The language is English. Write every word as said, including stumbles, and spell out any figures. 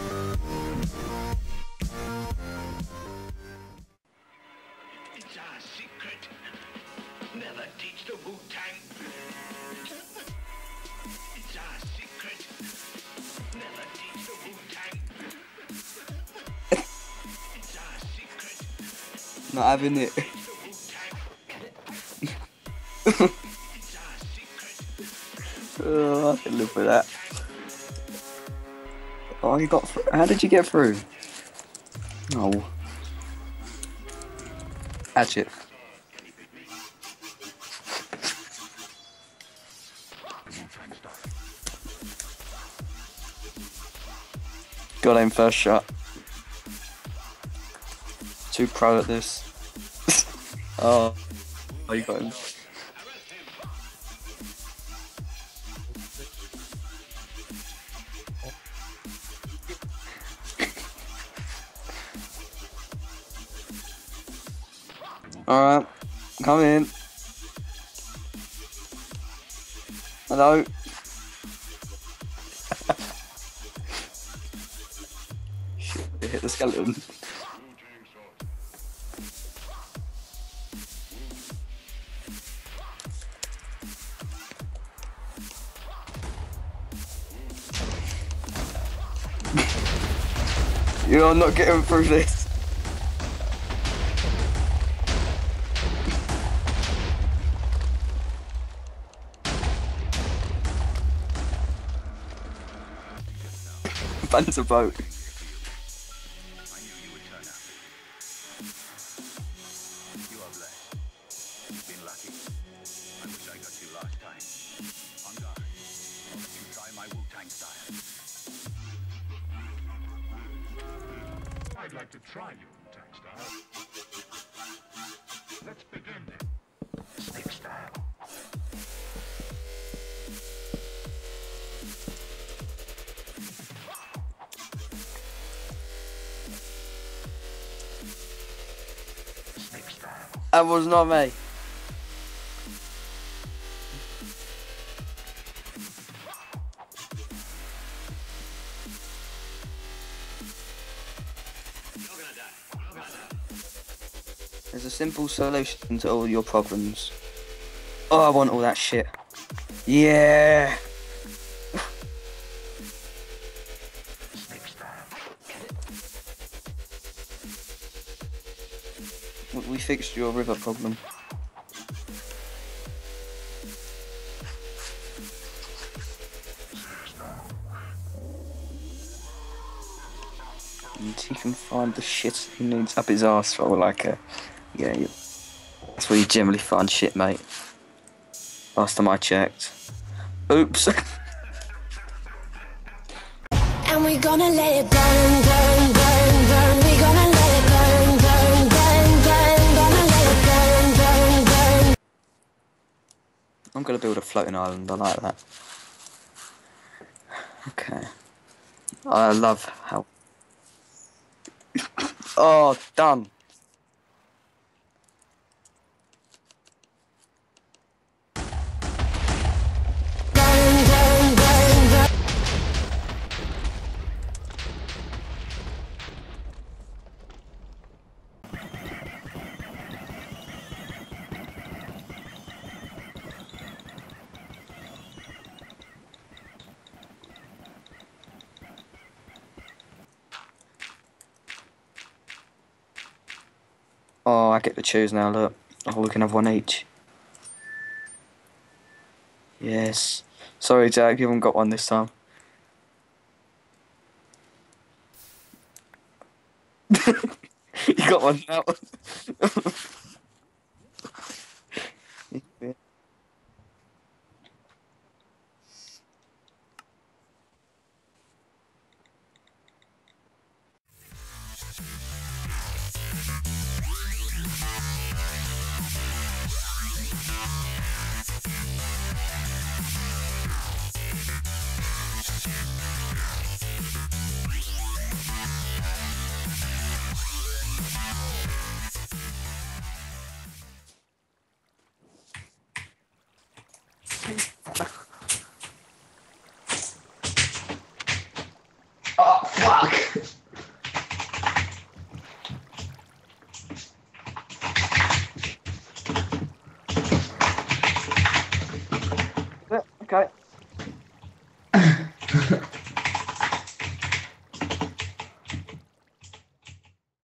It's our secret. Never teach the Wu Tang. It's our secret. Never teach the Wu Tang. It's our secret. Not having it. Oh, I can live with that. Oh, you got. How did you get through? No. Oh. Hatchet. Got him first shot. Too proud of this. Oh, oh, you got him. Alright, come in. Hello. Shit, they hit the skeleton. You are not getting through this. Bands a boat. I knew you would turn up. You are blessed. You've been lucky. I wish I got you last time. On guard. You try my Wu Tang style. I'd like to try your Wu Tang style. Let's begin then. Snake style. That was not me. There's a simple solution to all your problems. Oh, I want all that shit. Yeah. We fixed your river problem. And he can find the shit he needs up his arse for, like a... Yeah, you, that's where you generally find shit, mate. Last time I checked. Oops. And we're gonna let it burn, burn, burn, burn. We're gonna let it burn. I'm gonna build a floating island, I like that. Okay. I love how... Oh, done! Oh, I get to choose now, look. Oh, we can have one each. Yes. Sorry, Jack, you haven't got one this time. You got one now. Fuck. Okay.